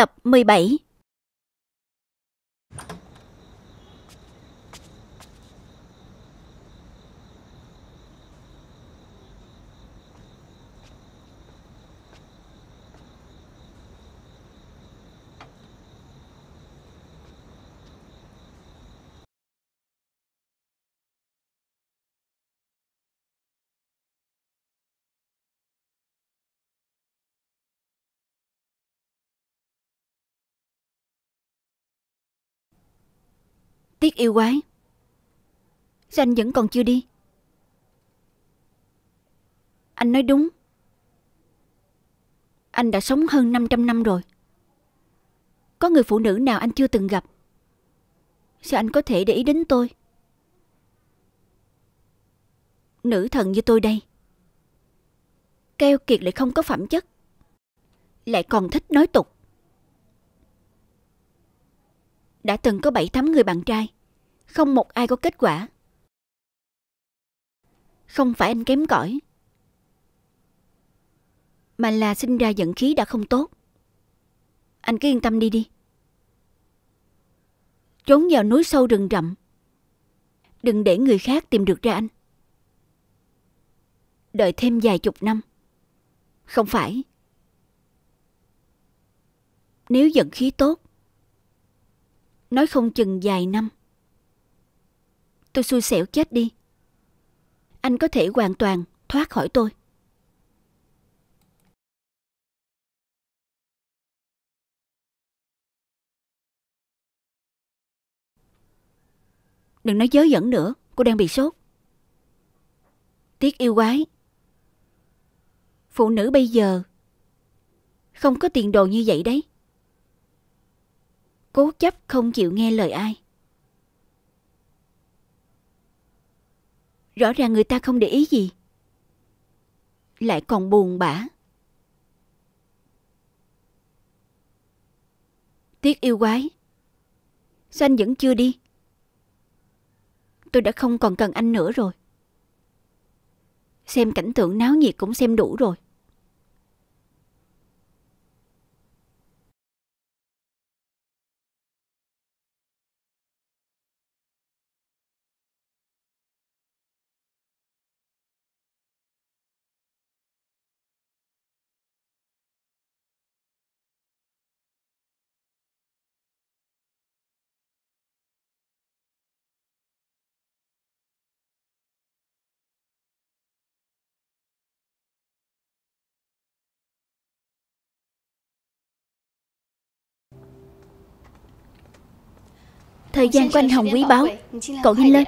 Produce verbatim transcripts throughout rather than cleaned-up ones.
Tập mười bảy. Tiết yêu quái, sao anh vẫn còn chưa đi? Anh nói đúng. Anh đã sống hơn năm trăm năm rồi. Có người phụ nữ nào anh chưa từng gặp? Sao anh có thể để ý đến tôi? Nữ thần như tôi đây, keo kiệt lại không có phẩm chất, lại còn thích nói tục. Đã từng có bảy tám người bạn trai, không một ai có kết quả. Không phải anh kém cỏi, mà là sinh ra vận khí đã không tốt. Anh cứ yên tâm đi đi. Trốn vào núi sâu rừng rậm, đừng để người khác tìm được ra anh. Đợi thêm vài chục năm. Không phải, nếu vận khí tốt, nói không chừng vài năm tôi xui xẻo chết đi, anh có thể hoàn toàn thoát khỏi tôi. Đừng nói dớ dẫn nữa, cô đang bị sốt. Tiếc yêu quái, phụ nữ bây giờ không có tiền đồ như vậy đấy. Cố chấp không chịu nghe lời ai. Rõ ràng người ta không để ý gì, lại còn buồn bã. Tiếc yêu quái, sao anh vẫn chưa đi? Tôi đã không còn cần anh nữa rồi. Xem cảnh tượng náo nhiệt cũng xem đủ rồi. Thời gian của anh Hồng quý báu, cậu nhanh lên.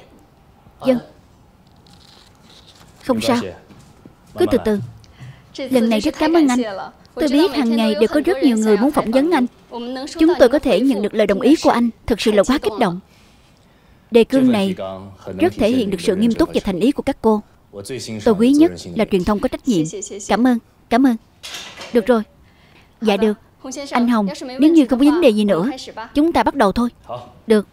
Dân. Không sao, cứ từ từ. Lần này rất cảm ơn anh. Tôi biết hàng ngày đều có rất nhiều người muốn phỏng vấn anh. Chúng tôi có thể nhận được lời đồng ý của anh, thật sự là quá kích động. Đề cương này rất thể hiện được sự nghiêm túc và thành ý của các cô. Tôi quý nhất là truyền thông có trách nhiệm. Cảm ơn, cảm ơn. Được rồi. Dạ được. Anh Hồng, nếu như không có vấn đề gì nữa, chúng ta bắt đầu thôi. Được.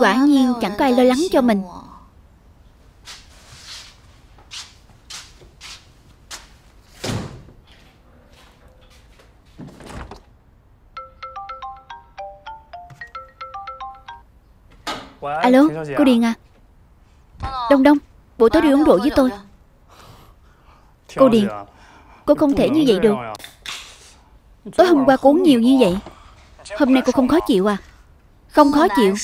Quả nhiên chẳng có ai lo lắng cho mình. Alo, cô Điền à? Đông Đông, buổi tối đi uống rượu với tôi. Cô Điền, cô không thể như vậy được. Tối hôm qua cô uống nhiều như vậy, hôm nay cô không khó chịu à? Không khó chịu.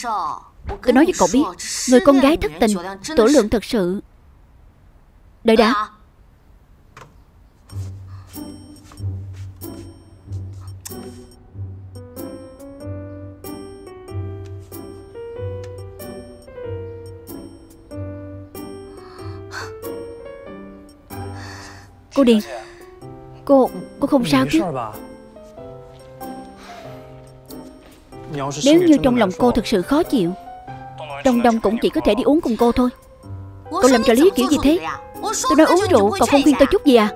Tôi nói với cậu biết, người con gái thất tình, tổ lượng thật sự. Đợi đã. Cô Điền, Cô, cô không sao chứ? Nếu như trong lòng cô thực sự khó chịu, Đông Đông cũng chỉ có thể đi uống cùng cô thôi. Cô làm trò lý kiểu gì thế? Tôi nói uống rượu, còn không khuyên tôi chút gì à?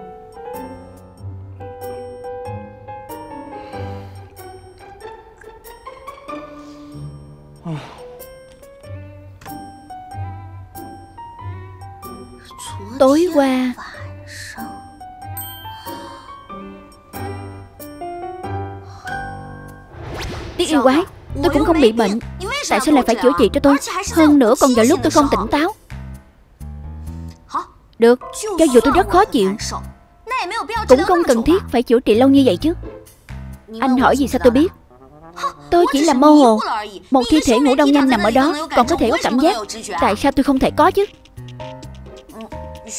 Tối qua Tiết yêu quái, tôi cũng không bị bệnh, tại sao lại phải chữa trị cho tôi? Hơn nữa còn vào lúc tôi không tỉnh táo. Được, cho dù tôi rất khó chịu cũng không cần thiết phải chữa trị lâu như vậy chứ. Anh hỏi gì sao tôi biết? Tôi chỉ là mơ hồ. Một thi thể ngủ đông nhanh nằm ở đó, còn có thể có cảm giác. Tại sao tôi không thể có chứ?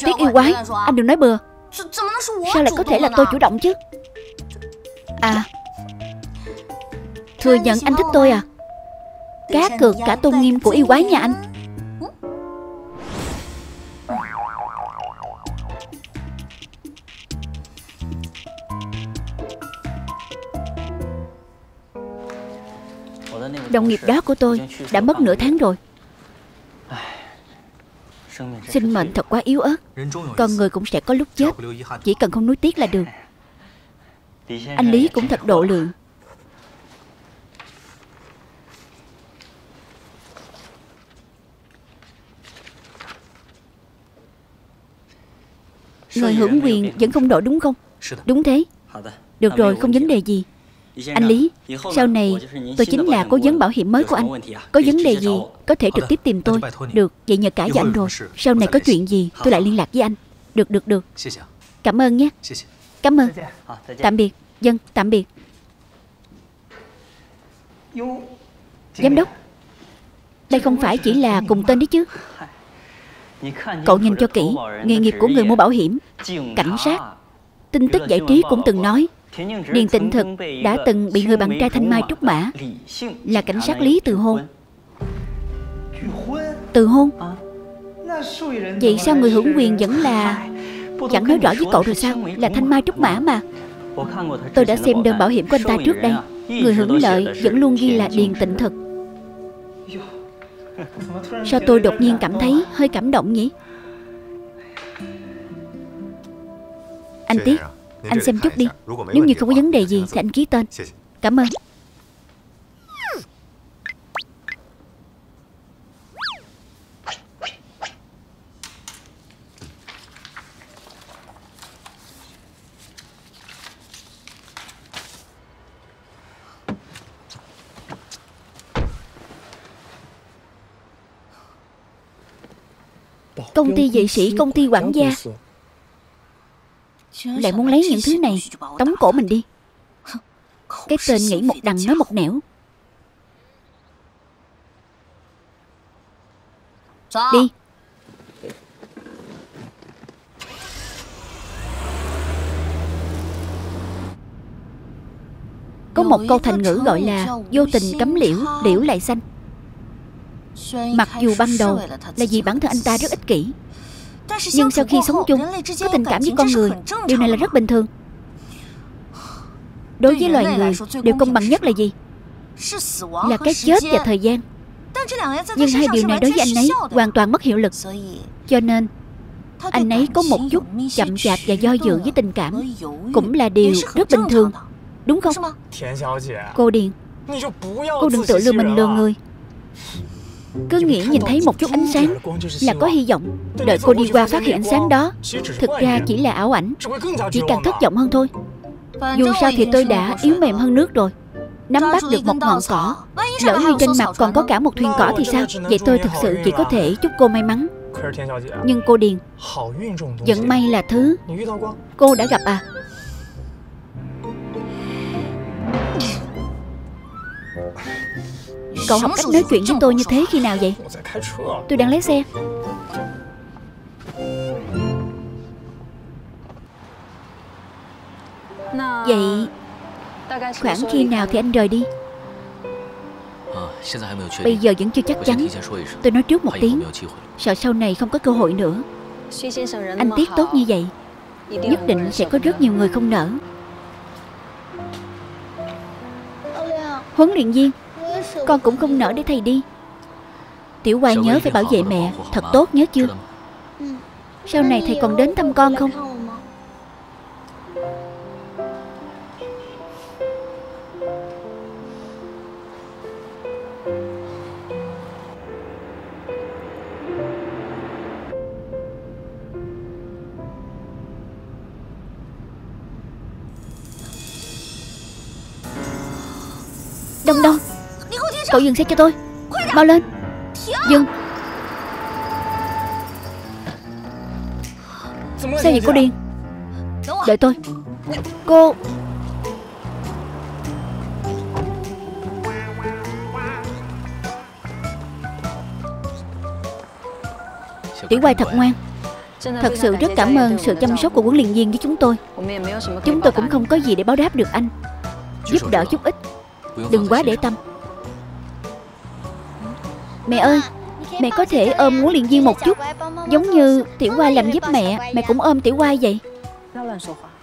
Tiết yêu quái, anh đừng nói bừa. Sao lại có thể là tôi chủ động chứ? À, thừa nhận anh thích tôi à? Cá cược cả tôn nghiêm của yêu quái nhà anh. Đồng nghiệp đó của tôi đã mất nửa tháng rồi. Sinh mệnh thật quá yếu ớt. Con người cũng sẽ có lúc chết, chỉ cần không nuối tiếc là được. Anh Lý cũng thật độ lượng. Người hưởng quyền vẫn không đổi đúng không? Đúng thế. Được rồi, không vấn đề gì. Anh Lý, sau này tôi chính là cố vấn bảo hiểm mới của anh. Có vấn đề gì có thể trực tiếp tìm tôi. Được, vậy nhờ cả với anh rồi. Sau này có chuyện gì tôi lại liên lạc với anh. Được, được, được. Cảm ơn nhé. Cảm ơn. Tạm biệt. Dân, tạm biệt. Giám đốc, đây không phải chỉ là cùng tên đấy chứ. Cậu nhìn cho kỹ, nghề nghiệp của người mua bảo hiểm, cảnh sát, tin tức giải trí cũng từng nói Điền Tịnh Thực đã từng bị người bạn trai thanh mai trúc mã là cảnh sát Lý từ hôn. Từ hôn? Vậy sao người hưởng quyền vẫn là... Chẳng nói rõ với cậu rồi sao? Là thanh mai trúc mã mà. Tôi đã xem đơn bảo hiểm của anh ta trước đây. Người hưởng lợi vẫn luôn ghi là Điền Tịnh Thực. Sao tôi đột nhiên cảm thấy hơi cảm động nhỉ? Anh Tiết, anh xem chút đi. Nếu như không có vấn đề gì thì anh ký tên. Cảm ơn. Công ty vệ sĩ, công ty quản gia lại muốn lấy những thứ này. Tống cổ mình đi. Cái tên nghĩ một đằng nói một nẻo. Đi. Có một câu thành ngữ gọi là vô tình cấm liễu, liễu lại xanh. Mặc dù ban đầu là vì bản thân anh ta rất ích kỷ, nhưng sau khi sống chung, có tình cảm với con người, điều này là rất bình thường. Đối với loài người, điều công bằng nhất là gì? Là cái chết và thời gian. Nhưng hai điều này đối với anh ấy hoàn toàn mất hiệu lực. Cho nên anh ấy có một chút chậm chạp và do dự với tình cảm cũng là điều rất bình thường, đúng không? Cô Điền, cô đừng tự lừa mình lừa người. Cứ nghĩ nhìn thấy một chút ánh sáng là có hy vọng. Đợi cô đi qua phát hiện ánh sáng đó thực ra chỉ là ảo ảnh, chỉ càng thất vọng hơn thôi. Dù sao thì tôi đã yếu mềm hơn nước rồi. Nắm bắt được một ngọn cỏ, lỡ như trên mặt còn có cả một thuyền cỏ thì sao? Vậy tôi thực sự chỉ có thể chúc cô may mắn. Nhưng cô Điền, vận may là thứ cô đã gặp à? Cậu học cách nói chuyện với tôi như thế khi nào vậy? Tôi đang lái xe. Vậy khoảng khi nào thì anh rời đi? Bây giờ vẫn chưa chắc chắn. Tôi nói trước một tiếng, sợ sau này không có cơ hội nữa. Anh Tiết tốt như vậy, nhất định sẽ có rất nhiều người không nỡ. Huấn luyện viên, con cũng không nỡ để thầy đi. Tiểu Hoa nhớ phải bảo vệ mẹ thật tốt, nhớ chưa? Sau này thầy còn đến thăm con không? Đông Đông, cậu dừng xe cho tôi, mau lên. Dừng. Sao vậy cô Điền? Đợi tôi. Cô... Tiểu Hoa thật ngoan. Thật sự rất cảm ơn sự chăm sóc của huấn luyện viên với chúng tôi. Chúng tôi cũng không có gì để báo đáp được anh. Giúp đỡ chút ít, đừng quá để tâm. Mẹ ơi, mẹ có thể ôm huấn luyện viên một chút, giống như Tiểu Hoa làm giúp mẹ, mẹ cũng ôm Tiểu Hoa vậy.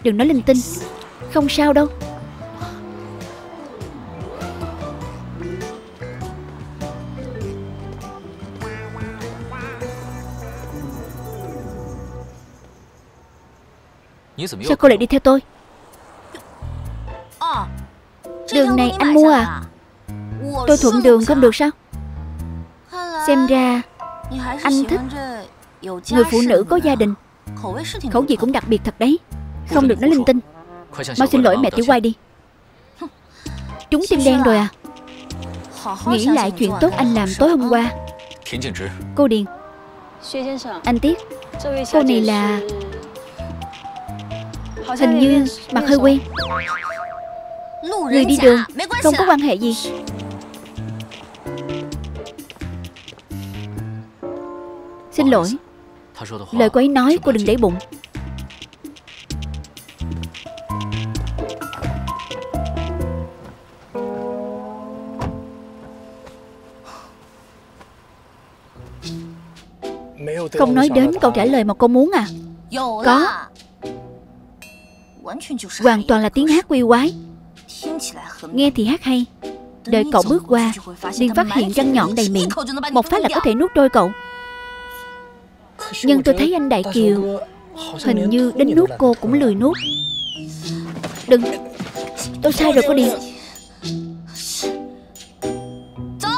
Đừng nói linh tinh, không sao đâu. Sao cô lại đi theo tôi? Đường này anh mua à? Tôi thuận đường không được sao? Xem ra anh thích người phụ nữ có gia đình. Khẩu vị cũng đặc biệt thật đấy. Không được nói linh tinh. Mau xin lỗi mẹ Tiểu Hoa đi. Trúng tim đen rồi à? Nghĩ lại chuyện tốt anh làm tối hôm qua. Cô Điền, anh Tiết, cô này là... hình như mặt hơi quen. Người đi đường không có quan hệ gì. Xin lỗi, lời cô ấy nói cô đừng để bụng. Không nói đến câu trả lời mà cô muốn à? Có. Hoàn toàn là tiếng hát quy quái. Nghe thì hát hay, đợi cậu bước qua liền phát hiện răng nhọn đầy miệng, một phát là có thể nuốt trôi cậu. Nhưng tôi thấy anh Đại Kiều hình như đến nuốt cô cũng lười nuốt. Đừng, tôi sai rồi cô Điền.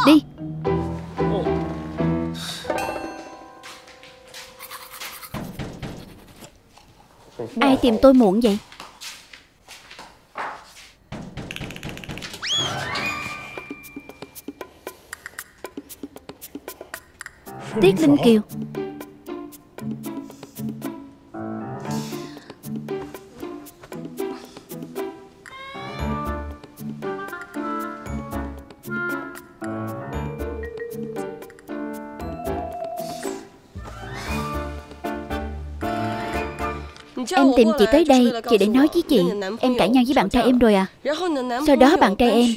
Đi. Ai tìm tôi muộn vậy? Tiết Linh Kiều. Em tìm chị tới đây chỉ để nói với chị em cãi nhau với bạn trai em rồi à? Sau đó bạn trai em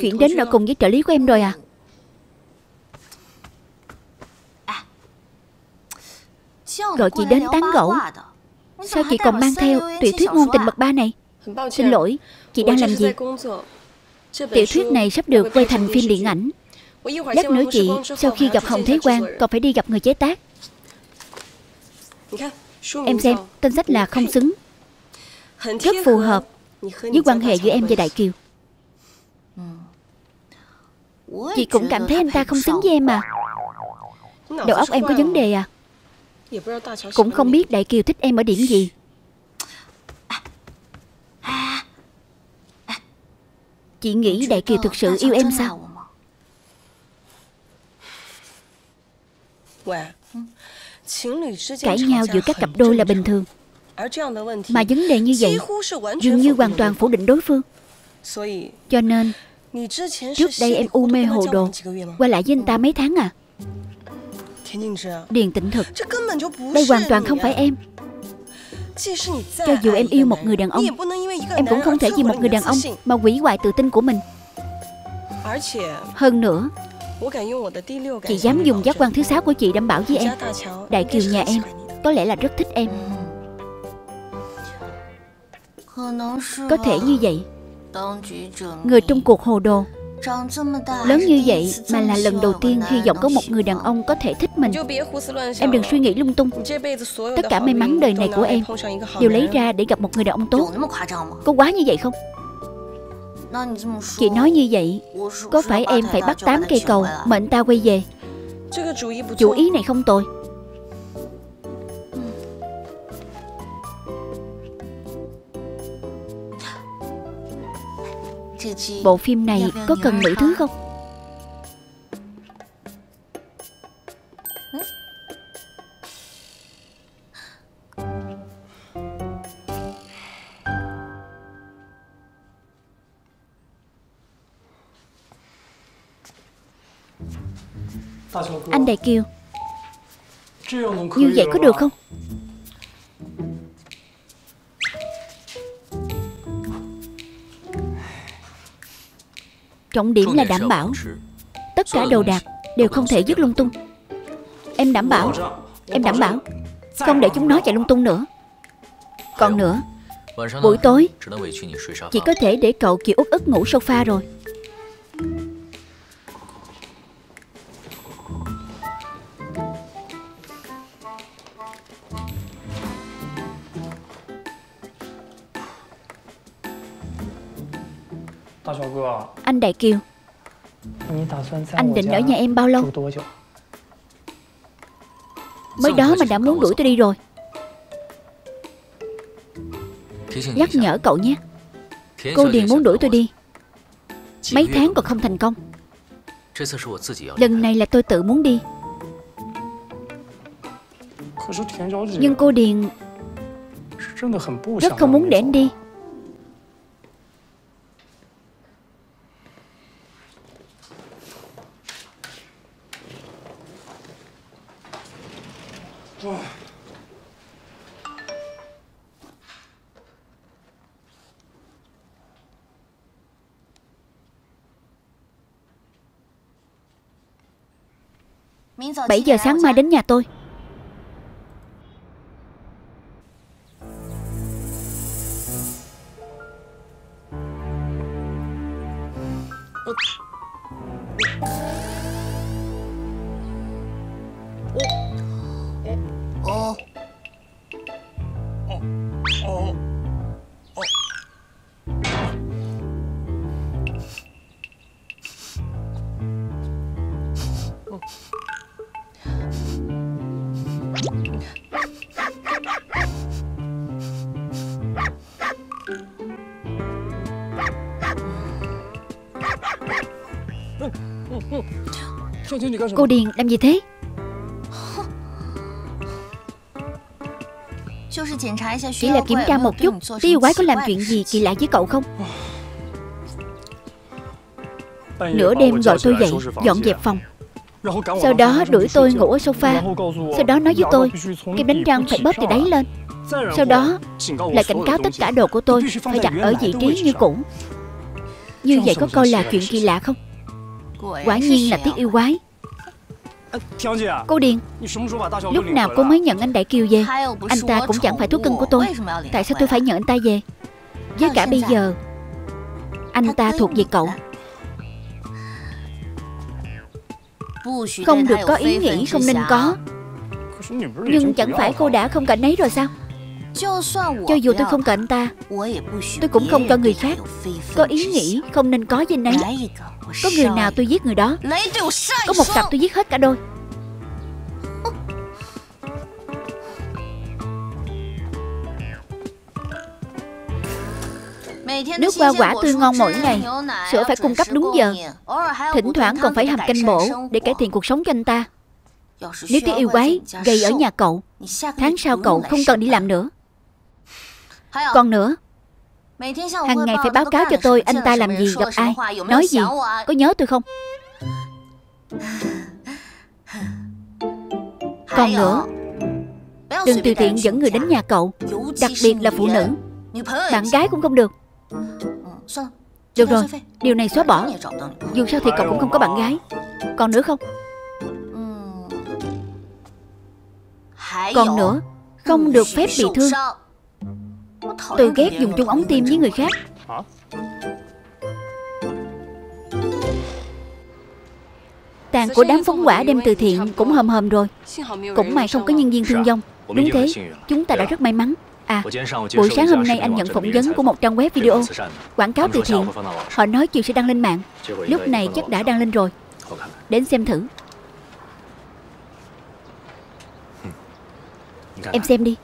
chuyển đến ở cùng với trợ lý của em rồi à? Gọi chị đến tán gẫu, sao chị còn mang theo tiểu thuyết ngôn tình bậc ba này? Xin lỗi, chị đang làm việc. Tiểu thuyết này sắp được quay thành phim điện ảnh. Lát nữa chị sau khi gặp Hồng Thế Quang còn phải đi gặp người chế tác. Em xem, tên sách là Không Xứng, rất phù hợp với quan hệ giữa em và Đại Kiều. Chị cũng cảm thấy anh ta không xứng với em à? Đầu óc em có vấn đề à? Cũng không biết Đại Kiều thích em ở điểm gì. Chị nghĩ Đại Kiều thực sự yêu em sao? Cãi nhau giữa các cặp đôi là bình thường, mà vấn đề như vậy dường như hoàn toàn phủ định đối phương. Cho nên trước đây em u mê hồ đồ qua lại với anh ta mấy tháng à? Điền Tịnh Thực, đây hoàn toàn không phải em. Cho dù em yêu một người đàn ông, em cũng không thể vì một người đàn ông mà hủy hoại tự tin của mình. Hơn nữa, chị dám dùng giác quan thứ sáu của chị đảm bảo với em, Đại Kiều nhà em có lẽ là rất thích em. Có thể như vậy. Người trong cuộc hồ đồ. Lớn như vậy mà là lần đầu tiên hy vọng có một người đàn ông có thể thích mình. Em đừng suy nghĩ lung tung. Tất cả may mắn đời này của em đều lấy ra để gặp một người đàn ông tốt. Có quá như vậy không? Chị nói như vậy, có phải em phải bắt tám cây cầu mệnh ta quay về? Chủ ý này không tồi. Bộ phim này có cần nữ thứ không? Anh Đại Kiều, như vậy có được không? Trọng điểm là đảm bảo tất cả đồ đạc đều không thể vứt lung tung. Em đảm bảo, em đảm bảo không để chúng nó chạy lung tung nữa. Còn nữa, buổi tối chỉ có thể để cậu chịu uất ức ngủ sofa rồi. Anh Đại Kiều, anh định ở nhà em bao lâu? Mới đó mà đã muốn đuổi tôi đi rồi. Nhắc nhở cậu nhé, cô Điền muốn đuổi tôi đi mấy tháng còn không thành công. Lần này là tôi tự muốn đi. Nhưng cô Điền rất không muốn để anh đi. bảy giờ sáng mai đến nhà tôi. Cô Điền làm gì thế? Chỉ là kiểm tra một chút Tiêu Quái có làm chuyện gì kỳ lạ với cậu không. Nửa đêm gọi tôi dậy dọn dẹp phòng, sau đó đuổi tôi ngủ ở sofa, sau đó nói với tôi kem đánh răng phải bóp từ đáy lên, sau đó lại cảnh cáo tất cả đồ của tôi phải đặt ở vị trí như cũ. Như vậy có coi là chuyện kỳ lạ không? Quả nhiên là Tiết yêu quái. Cô Điền, lúc nào cô mới nhận anh Đại Kiều về? Anh ta cũng chẳng phải thú cưng của tôi. Tại sao tôi phải nhận anh ta về? Với cả bây giờ anh ta thuộc về cậu. Không được có ý nghĩ không nên có. Nhưng chẳng phải cô đã không cạnh ấy rồi sao? Cho dù tôi không cạnh anh ta, tôi cũng không cho người khác có ý nghĩ không nên có với anh ấy. Có người nào tôi giết người đó. Có một cặp tôi giết hết cả đôi. Nước hoa quả tươi ngon mỗi ngày, sữa phải cung cấp đúng giờ, thỉnh thoảng còn phải hầm canh bổ để cải thiện cuộc sống cho anh ta. Nếu cái yêu quái gây ở nhà cậu, tháng sau cậu không cần đi làm nữa. Còn nữa, hàng ngày phải báo cáo cho tôi anh ta làm gì, gặp ai, nói gì, có nhớ tôi không. Còn nữa, đừng tùy tiện dẫn người đến nhà cậu, đặc biệt là phụ nữ. Bạn gái cũng không được. Được rồi, điều này xóa bỏ. Dù sao thì cậu cũng không có bạn gái. Còn nữa không? Còn nữa, không được phép bị thương. Tôi ghét dùng chung ống tim với người khác. Tàn của đám phóng quả đem từ thiện cũng hầm hầm rồi. Cũng may không có nhân viên thương vong. Đúng thế, chúng ta đã rất may mắn. À, buổi sáng hôm nay anh nhận phỏng vấn của một trang web video quảng cáo từ thiện. Họ nói chiều sẽ đăng lên mạng. Lúc này chắc đã đăng lên rồi. Đến xem thử. Em xem đi.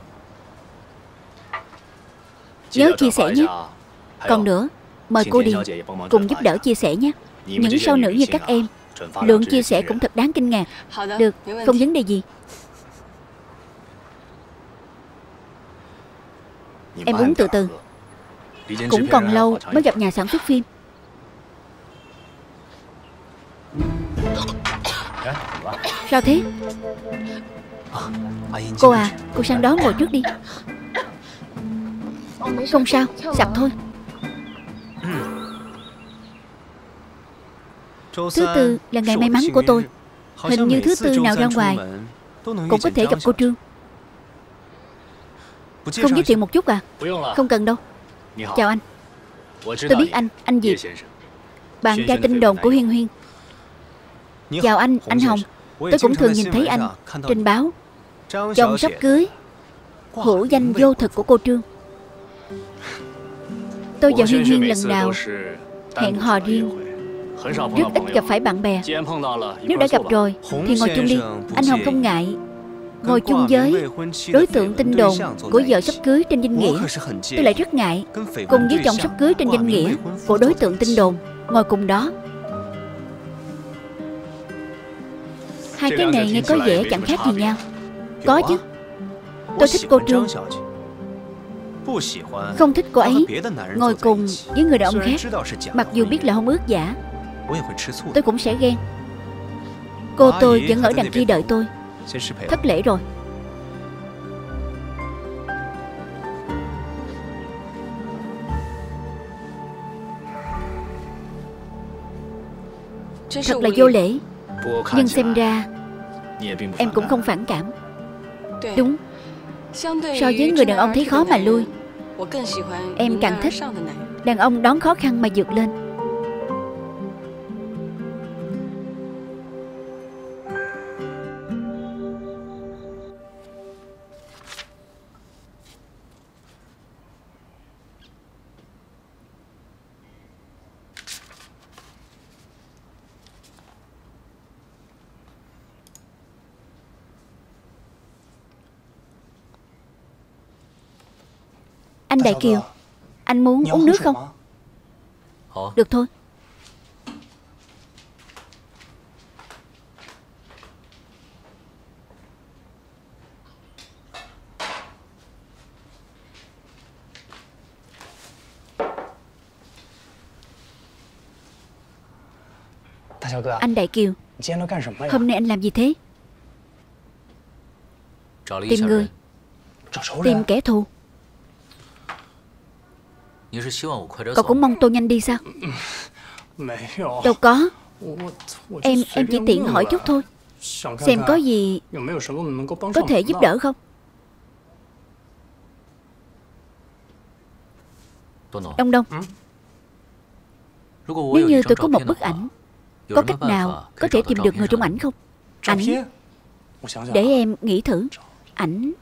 Nhớ chia sẻ nhé. Còn nữa, mời cô Điền cùng giúp đỡ chia sẻ nhé. Những sao nữ như các em, lượng chia sẻ cũng thật đáng kinh ngạc. Được, không vấn đề gì. Em uống từ từ. Cũng còn lâu mới gặp nhà sản xuất phim. Sao thế? Cô à, cô sang đó ngồi trước đi. Không sao, sập thôi. Thứ tư là ngày may mắn của tôi. Hình như thứ tư nào ra ngoài cũng có thể gặp cô Trương. Không giới thiệu một chút à? Không cần đâu. Chào anh. Tôi biết anh, anh Diệp, bạn trai tin đồn của Huyên Huyên. Chào anh, anh Hồng. Tôi cũng thường nhìn thấy anh trên báo. Chồng sắp cưới. Hữu danh vô thực của cô Trương. Tôi và Huyên Huyên lần nào hẹn hò riêng, rất ít gặp phải bạn bè. Nếu đã gặp rồi thì ngồi chung đi. Anh Hồng không ngại ngồi chung với đối tượng tin đồn của vợ sắp cưới trên danh nghĩa. Tôi lại rất ngại cùng với chồng sắp cưới trên danh nghĩa của đối tượng tin đồn ngồi cùng đó. Hai cái này nghe có vẻ chẳng khác gì nhau. Có chứ. Tôi thích cô Trương, không thích cô ấy ngồi cùng với người đàn ông khác. Mặc dù biết là không ước giả, tôi cũng sẽ ghen. Cô tôi vẫn ở đằng kia đợi tôi. Thất lễ rồi. Thật là vô lễ. Nhưng xem ra em cũng không phản cảm. Đúng. So với người đàn ông thấy khó mà lui, em càng thích đàn ông đón khó khăn mà vượt lên. Anh Đại Kiều, anh muốn uống nước không? Được thôi. Anh Đại Kiều, hôm nay anh làm gì thế? Tìm người. Tìm kẻ thù. Cậu cũng mong tôi nhanh đi sao? Đâu có. Em em chỉ tiện hỏi chút thôi. Xem có gì có thể giúp đỡ không? Đông Đông, nếu như tôi có một bức ảnh, có cách nào có thể tìm được người trong ảnh không? Ảnh? Để em nghĩ thử. Ảnh?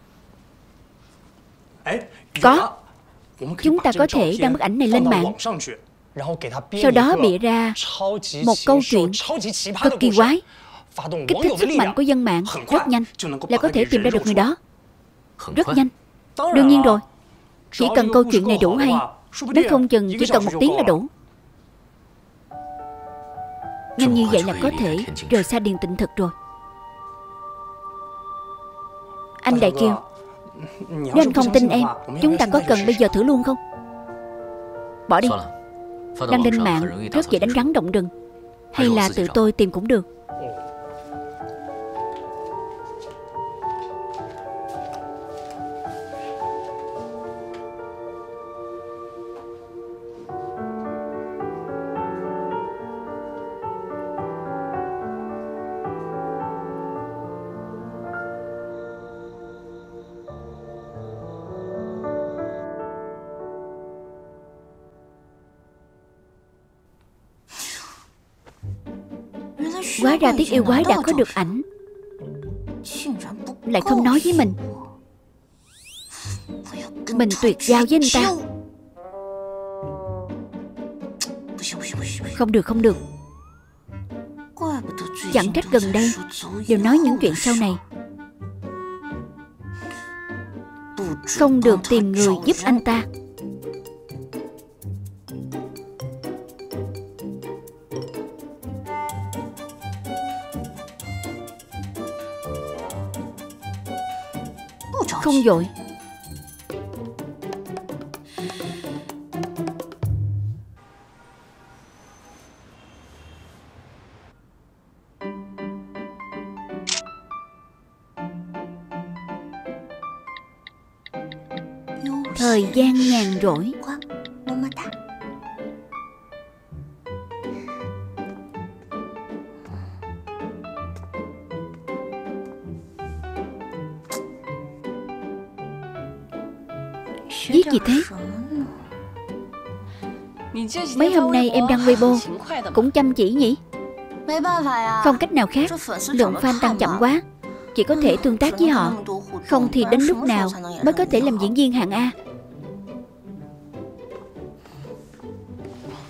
Có. Chúng ta có thể đăng bức ảnh này lên mạng, sau đó bịa ra một câu chuyện cực kỳ quái, kích thích sức mạnh của dân mạng. Rất nhanh là có thể tìm ra được người đó. Rất nhanh. Đương nhiên rồi. Chỉ cần câu chuyện này đủ hay, nếu không chừng chỉ cần một tiếng là đủ. Nhanh như vậy là có thể rời xa Điền Tịnh Thực rồi. Anh Đại Kiều, nếu anh không tin em, chúng ta có cần bây giờ thử luôn không? Bỏ đi. Đăng lên mạng rất dễ đánh rắn động rừng. Hay là tự tôi tìm cũng được. Hóa ra Tiết yêu quái đã có được ảnh, lại không nói với mình. Mình tuyệt giao với anh ta. Không được, không được. Chẳng trách gần đây đều nói những chuyện sau này. Không được tìm người giúp anh ta. Không vội. Thời gian nhàn rỗi. Viết gì thế? Mấy hôm nay em đăng Weibo cũng chăm chỉ nhỉ? Không cách nào khác, lượng fan tăng chậm quá. Chỉ có thể tương tác với họ. Không thì đến lúc nào mới có thể làm diễn viên hạng A?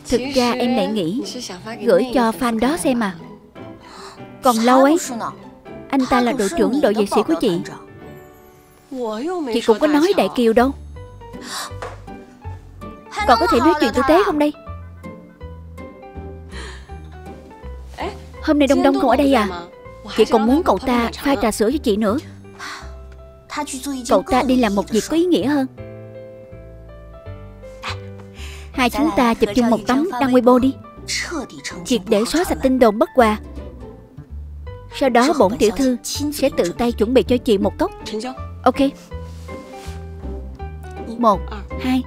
Thực ra em lại nghĩ gửi cho fan đó xem mà. Còn lâu ấy. Anh ta là đội trưởng đội vệ sĩ của chị. Chị cũng có nói Đại Kiều đâu. Còn có thể nói chuyện tử tế không đây? Hôm nay Đông Đông không ở đây à? Chị còn muốn cậu ta pha trà sữa cho chị nữa. Cậu ta đi làm một việc có ý nghĩa hơn. Hai chúng ta chụp chung một tấm đăng Weibo đi. Triệt để xóa sạch tin đồn bất hòa. Sau đó bổn tiểu thư sẽ tự tay chuẩn bị cho chị một cốc. Ok. Một, hai.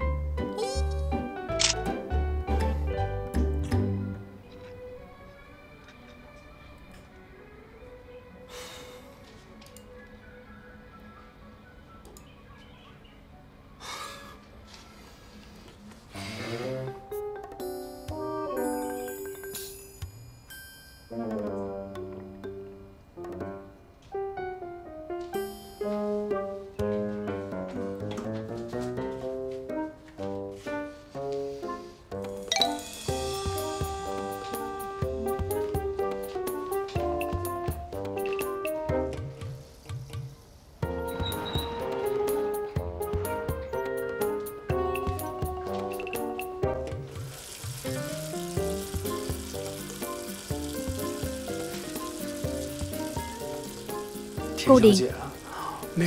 Cô Điền,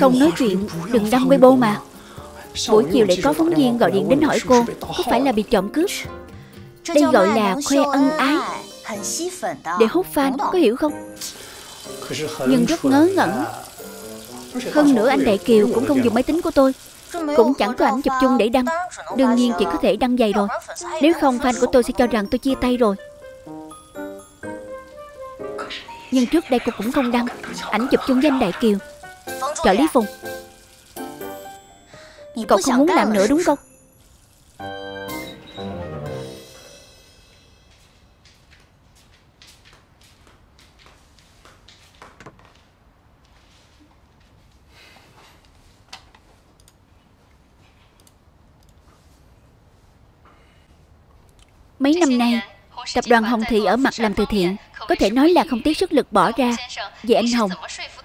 không nói chuyện, đừng đăng Weibo mà. Buổi chiều lại có phóng viên gọi điện đến hỏi cô có phải là bị trộm cướp. Đây gọi là khoe ân ái, để hút fan, có hiểu không? Nhưng rất ngớ ngẩn. Hơn nữa anh Đại Kiều cũng không dùng máy tính của tôi, cũng chẳng có ảnh chụp chung để đăng. Đương nhiên chỉ có thể đăng giày rồi. Nếu không fan của tôi sẽ cho rằng tôi chia tay rồi. Nhưng trước đây cô cũng không đăng ảnh chụp chung với anh Đại Kiều. Trợ lý Phùng, cậu không muốn làm nữa đúng không? Mấy năm nay tập đoàn Hồng Thị ở mặt làm từ thiện, có thể nói là không tiếc sức lực bỏ ra. Vậy anh Hồng,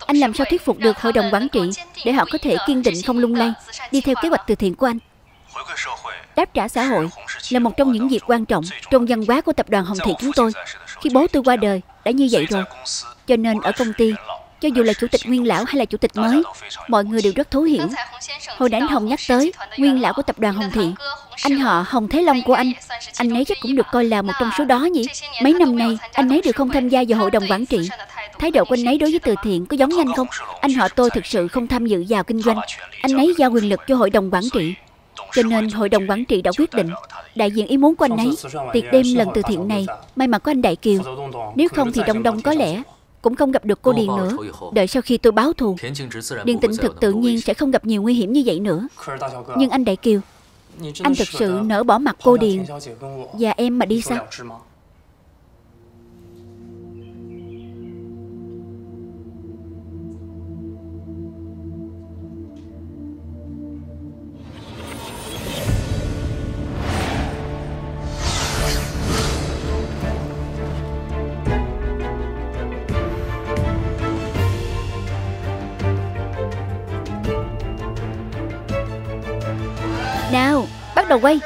anh làm sao thuyết phục được hội đồng quản trị để họ có thể kiên định không lung lay, đi theo kế hoạch từ thiện của anh? Đáp trả xã hội là một trong những việc quan trọng trong văn hóa của tập đoàn Hồng Thị chúng tôi. Khi bố tôi qua đời, đã như vậy rồi. Cho nên ở công ty, cho dù là chủ tịch nguyên lão hay là chủ tịch mới, mọi người đều rất thấu hiểu. Hồi nãy anh Hồng nhắc tới nguyên lão của tập đoàn Hồng Thị, anh họ Hồng Thế Long của anh, anh ấy chắc cũng được coi là một trong số đó nhỉ? Mấy năm nay, anh ấy đều không tham gia vào hội đồng quản trị. Thái độ của anh ấy đối với từ thiện có giống anh không? Anh họ tôi thực sự không tham dự vào kinh doanh. Anh ấy giao quyền lực cho hội đồng quản trị. Cho nên hội đồng quản trị đã quyết định đại diện ý muốn của anh ấy. Tiệc đêm lần từ thiện này, may mà có anh Đại Kiều. Nếu không thì Đông Đông có lẽ cũng không gặp được cô Điền nữa. Đợi sau khi tôi báo thù, Điền Tịnh Thực tự nhiên sẽ không gặp nhiều nguy hiểm như vậy nữa. Nhưng anh Đại Kiều, anh thực sự nỡ bỏ mặt cô Điền và em mà đi sao? đồ quay.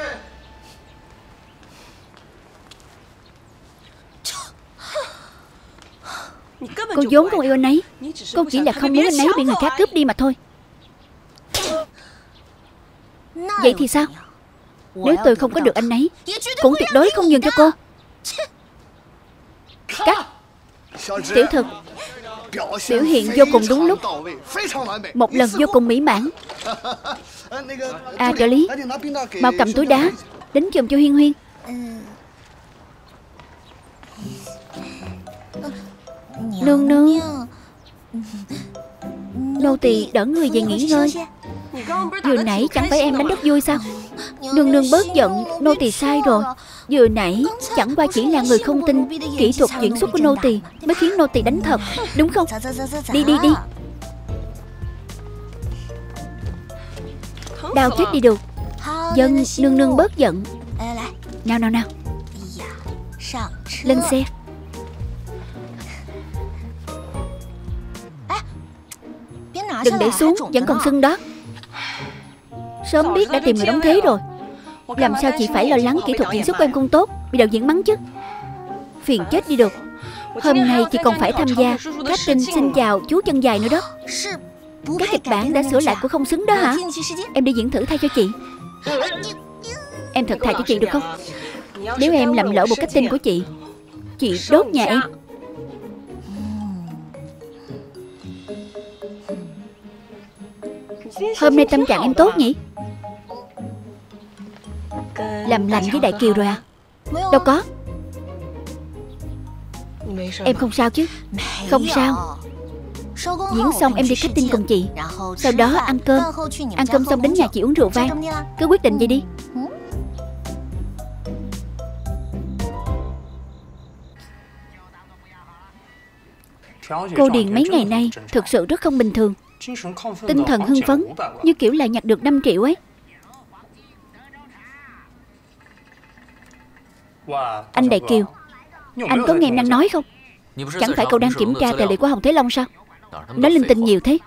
Cô vốn không yêu anh ấy. Cô chỉ là không muốn anh ấy bị người khác cướp đi mà thôi. Vậy thì sao? Nếu tôi không có được anh ấy, cũng tuyệt đối không nhường cho cô. Cắt. Tiểu Thực biểu hiện vô cùng đúng lúc, một lần vô cùng mỹ mãn. À, trợ lý, mau cầm túi đá đến giùm cho Huyên Huyên. Nương nương, nô tỳ đỡ người về nghỉ ngơi. Vừa nãy chẳng phải em đánh đất vui sao? Nương nương bớt giận, nô tỳ sai rồi. Vừa nãy chẳng qua chỉ là người không tin kỹ thuật diễn xuất của nô tỳ mới khiến nô tỳ đánh thật, đúng không? Đi đi đi. Đau chết đi được. Dân, nương nương bớt giận. Nào nào nào, lên xe. Đừng để xuống, vẫn còn sưng đó. Sớm biết đã tìm người đóng thế rồi. Làm sao chị phải lo lắng kỹ thuật diễn xuất của em không tốt bị đạo diễn mắng chứ? Phiền chết đi được. Hôm nay chị còn phải tham gia casting Xin Chào Chú Chân Dài nữa đó. Các kịch bản đã sửa lại của Không Xứng đó hả? Em đi diễn thử thay cho chị. Em thật thà cho chị được không? Nếu em làm lỡ một casting của chị, chị đốt nhà em. Hôm nay tâm trạng em tốt nhỉ? Làm lành với Đại Kiều rồi à? Đâu có. Em không sao chứ? Không sao. Diễn xong em đi casting cùng chị, sau đó ăn cơm. Ăn cơm xong đến nhà chị uống rượu vang. Cứ quyết định vậy đi. Cô Điền mấy ngày nay thực sự rất không bình thường. Tinh thần hưng phấn, như kiểu là nhặt được năm triệu ấy. Anh Đại Kiều, anh có nghe em đang nói không? Chẳng phải cậu đang kiểm tra tài liệu của Hồng Thế Long sao? Nó linh tinh nhiều thế.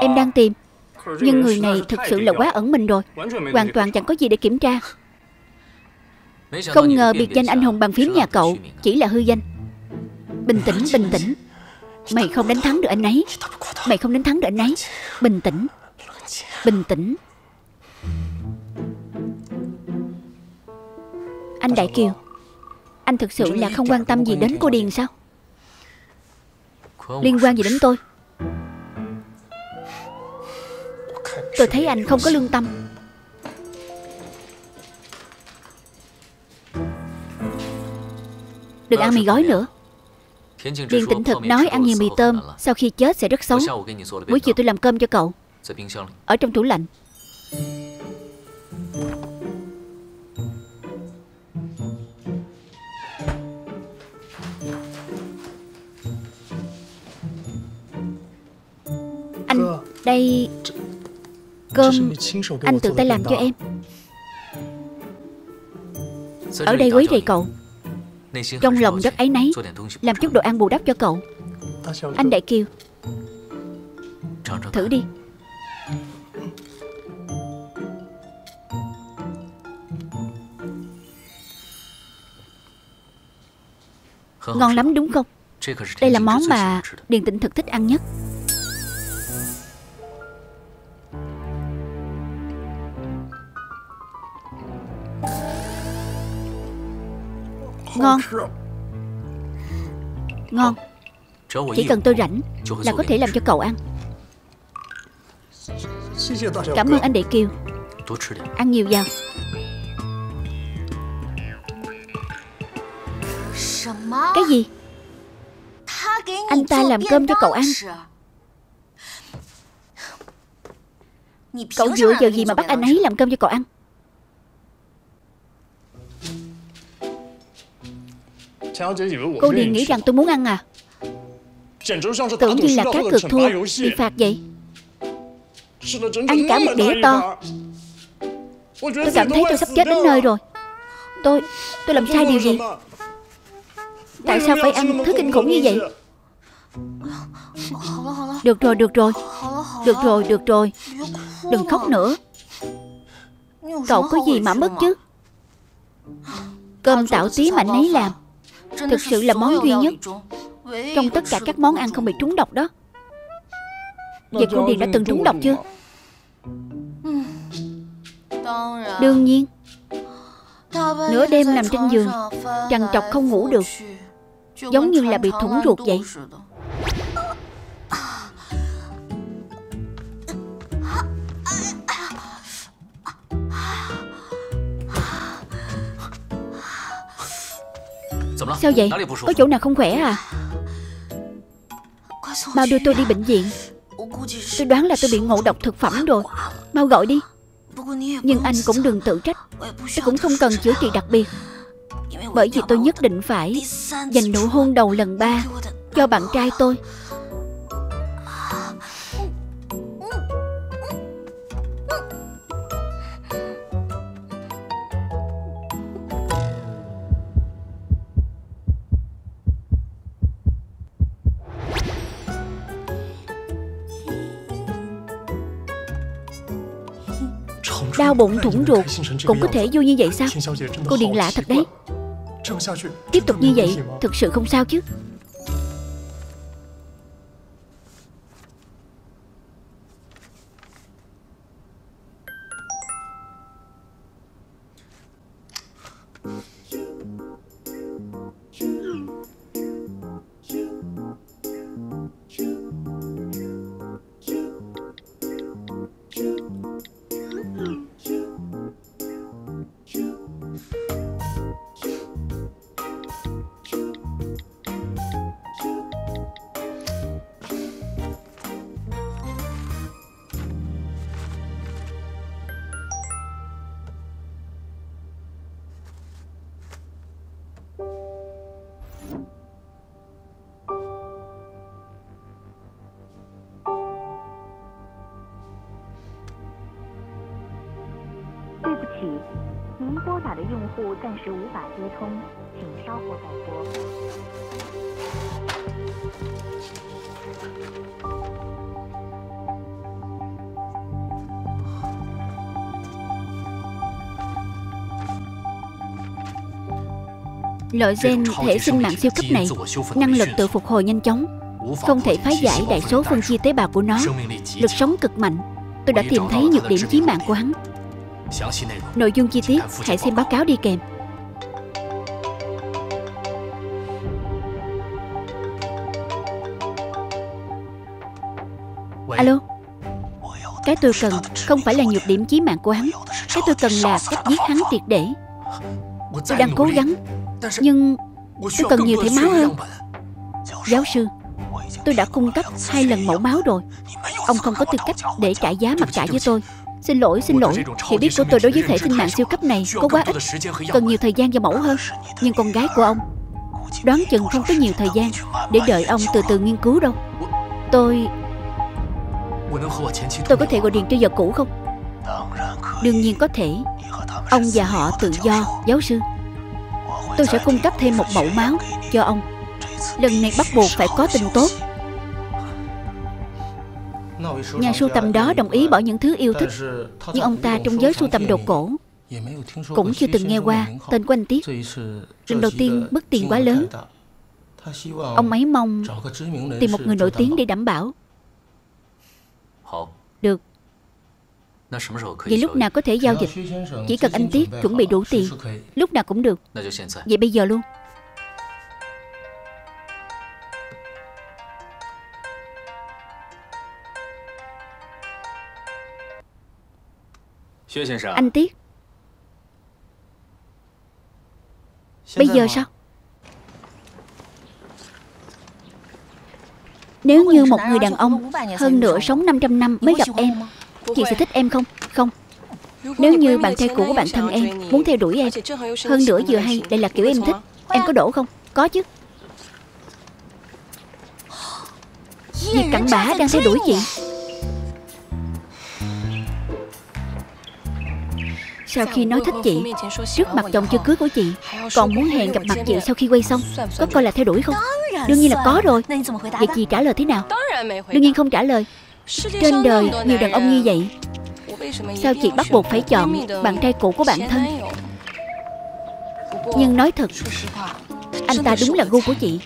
Em đang tìm, nhưng người này thực sự là quá ẩn mình rồi. Hoàn toàn chẳng có gì để kiểm tra. Không ngờ biệt danh anh hùng bàn phím nhà cậu chỉ là hư danh. Bình tĩnh, bình tĩnh. Mày không đánh thắng được anh ấy. Mày không đánh thắng được anh ấy. Bình tĩnh. Bình tĩnh. Anh Đại Kiều, anh thực sự là không quan tâm gì đến cô Điền sao? Liên quan gì đến tôi? Tôi thấy anh không có lương tâm. Đừng ăn mì gói nữa. Điền Tịnh Thực nói ăn nhiều mì tôm sau khi chết sẽ rất xấu. Buổi chiều tôi làm cơm cho cậu, ở trong tủ lạnh. Anh, đây. Cơm anh tự tay làm cho em. Ở đây quấy rầy cậu, trong lòng rất áy náy. Làm chút đồ ăn bù đắp cho cậu. Anh Đại Kiều, thử đi. Ngon lắm đúng không? Đây là món mà Điền Tịnh Thực thích ăn nhất. Ngon. Ngon. Chỉ cần tôi rảnh là có thể làm cho cậu ăn. Cảm ơn anh Đại Kiều. Ăn nhiều vào. Cái gì? Anh ta làm cơm cho cậu ăn. Cậu dựa vào gì mà bắt anh ấy làm cơm cho cậu ăn? Cô Điền nghĩ rằng tôi muốn ăn à? Tưởng như là cá cược thua bị phạt vậy. Ăn cả một đĩa to. Tôi cảm thấy tôi sắp chết đến nơi rồi. Tôi... tôi làm sai điều gì? Tại sao phải ăn thứ kinh khủng như vậy? Được rồi, được rồi. Được rồi, được rồi. Đừng khóc nữa. Cậu có gì mà mất chứ? Cơm tảo tí mà nấy làm, thực sự là món duy nhất trong tất cả các món ăn không bị trúng độc đó. Vậy cô Điền đã từng trúng độc chưa? Đương nhiên. Nửa đêm nằm trên giường trằn trọc không ngủ được, giống như là bị thủng ruột vậy. Sao vậy? Có chỗ nào không khỏe à? Mau đưa tôi đi bệnh viện. Tôi đoán là tôi bị ngộ độc thực phẩm rồi. Mau gọi đi. Nhưng anh cũng đừng tự trách. Tôi cũng không cần chữa trị đặc biệt, bởi vì tôi nhất định phải dành nụ hôn đầu lần ba cho bạn trai tôi. Đau bụng thủng ruột cũng có thể vui như vậy sao? Cô Điền lạ thật đấy. Tiếp tục như vậy thực sự không sao chứ? Loại gen thể sinh mạng siêu cấp này năng lực tự phục hồi nhanh chóng, không thể phá giải đại số phân chia tế bào của nó, lực sống cực mạnh. Tôi đã tìm thấy nhược điểm chí mạng của hắn. Nội dung chi tiết hãy xem báo cáo đi kèm. Alo, cái tôi cần không phải là nhược điểm chí mạng của hắn, cái tôi cần là cách giết hắn triệt để. Tôi đang cố gắng, nhưng tôi cần nhiều thể máu hơn. Giáo sư, tôi đã cung cấp hai lần mẫu máu rồi. Ông không có tư cách để trả giá mặc cả với tôi. Xin lỗi, xin lỗi. Hiểu biết của tôi đối với thể sinh mạng siêu cấp này có quá ít, cần nhiều thời gian và mẫu hơn. Nhưng con gái của ông đoán chừng không có nhiều thời gian để đợi ông từ từ nghiên cứu đâu. Tôi... Tôi có thể gọi điện cho vợ cũ không? Đương nhiên có thể. Ông và họ tự do, giáo sư. Tôi sẽ cung cấp thêm một mẫu máu cho ông. Lần này bắt buộc phải có tình tốt. Nhà sưu tầm đó đồng ý bỏ những thứ yêu thích, nhưng ông ta trong giới sưu tầm đồ cổ cũng chưa từng nghe qua tên của anh Tiết. Lần đầu tiên mức tiền quá lớn, ông ấy mong tìm một người nổi tiếng để đảm bảo. Được. Vậy lúc nào có thể giao dịch? Chỉ cần anh Tiết chuẩn bị đủ tiền, lúc nào cũng được. Vậy bây giờ luôn. Anh Tiết, bây giờ sao? Nếu như một người đàn ông hơn nửa sống năm trăm năm mới gặp em, chị sẽ thích em không? Không. Nếu như bạn trai cũ của bạn thân em muốn theo đuổi em, hơn nửa vừa hay lại là kiểu em thích, em có đổ không? Có chứ. Diệp Cặn Bã đang theo đuổi chị. Sau khi nói thích chị trước mặt chồng chưa cưới của chị, còn muốn hẹn gặp mặt chị sau khi quay xong, có coi là theo đuổi không? Đương nhiên là có rồi. Vậy chị trả lời thế nào? Đương nhiên không trả lời. Trên đời nhiều đàn ông như vậy, Sao chị bắt buộc phải chọn bạn trai cũ của bản thân? Nhưng nói thật, anh ta đúng là gu của chị.